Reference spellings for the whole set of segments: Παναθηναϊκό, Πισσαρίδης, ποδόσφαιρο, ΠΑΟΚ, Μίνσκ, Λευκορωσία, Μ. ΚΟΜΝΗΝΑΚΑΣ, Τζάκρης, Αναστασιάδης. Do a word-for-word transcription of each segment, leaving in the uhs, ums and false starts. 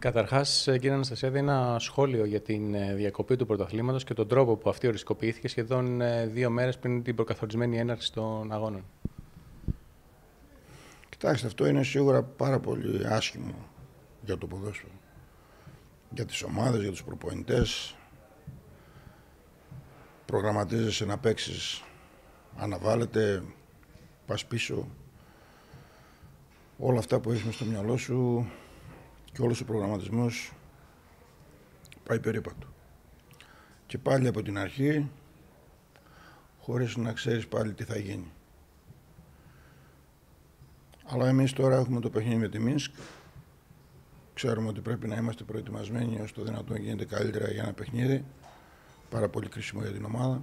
Καταρχάς, κύριε Αναστασιάδη, ένα σχόλιο για την διακοπή του πρωταθλήματος και τον τρόπο που αυτή οριστικοποιήθηκε σχεδόν δύο μέρες πριν την προκαθορισμένη έναρξη των αγώνων. Κοιτάξτε, αυτό είναι σίγουρα πάρα πολύ άσχημο για το ποδόσφαιρο. Για τις ομάδες, για τους προπονητές. Προγραμματίζεσαι να παίξεις, αναβάλλεται, πας πίσω. Όλα αυτά που έχεις στο μυαλό σου και όλος ο προγραμματισμός πάει περίπατο. Και πάλι από την αρχή, χωρίς να ξέρεις πάλι τι θα γίνει. Αλλά εμείς τώρα έχουμε το παιχνίδι με τη Μίνσκ. Ξέρουμε ότι πρέπει να είμαστε προετοιμασμένοι όσο το δυνατόν γίνεται καλύτερα για ένα παιχνίδι. Πάρα πολύ κρίσιμο για την ομάδα,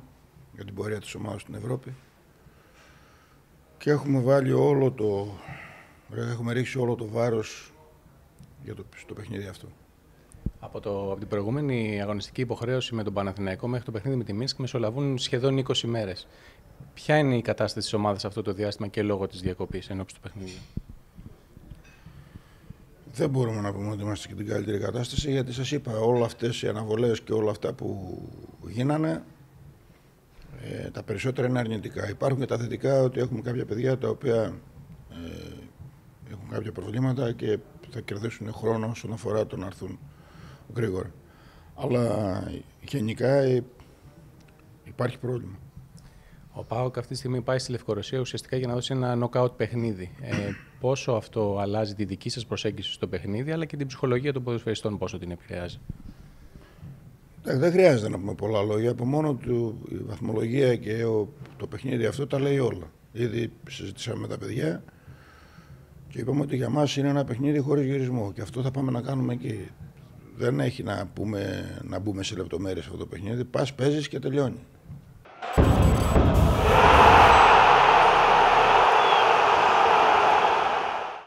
για την πορεία της ομάδας στην Ευρώπη. Και έχουμε βάλει όλο το... Έχουμε ρίξει όλο το βάρος για το, στο παιχνίδι αυτό. Από, το, από την προηγούμενη αγωνιστική υποχρέωση με τον Παναθηναϊκό μέχρι το παιχνίδι με τη Μίνσκ μεσολαβούν σχεδόν είκοσι μέρες. Ποια είναι η κατάσταση της ομάδας αυτό το διάστημα και λόγω της διακοπής ενόψει του παιχνιδιού? Δεν μπορούμε να πούμε ότι είμαστε και την καλύτερη κατάσταση, γιατί σας είπα, όλα αυτές οι αναβολές και όλα αυτά που γίνανε, ε, τα περισσότερα είναι αρνητικά. Υπάρχουν και τα θετικά, ότι έχουμε κάποια παιδιά τα οποία ε, έχουν κάποια προβλήματα και θα κερδίσουν χρόνο όσον αφορά το να έρθουν γρήγορα. Αλλά γενικά ε, υπάρχει πρόβλημα. Ο ΠΑΟΚ αυτή τη στιγμή πάει στη Λευκορωσία ουσιαστικά για να δώσει ένα νοκάουτ παιχνίδι. Ε, πόσο αυτό αλλάζει τη δική σας προσέγγιση στο παιχνίδι, αλλά και την ψυχολογία των ποδοσφαιριστών, πόσο την επηρεάζει? Δεν χρειάζεται να πούμε πολλά λόγια. Από μόνο του η βαθμολογία και το παιχνίδι αυτό τα λέει όλα. Ήδη συζητήσαμε με τα παιδιά και είπαμε ότι για μας είναι ένα παιχνίδι χωρίς γυρισμό και αυτό θα πάμε να κάνουμε εκεί. Δεν έχει να, πούμε, να μπούμε σε λεπτομέρειες αυτό το παιχνίδι. Πας, παίζεις και τελειώνει.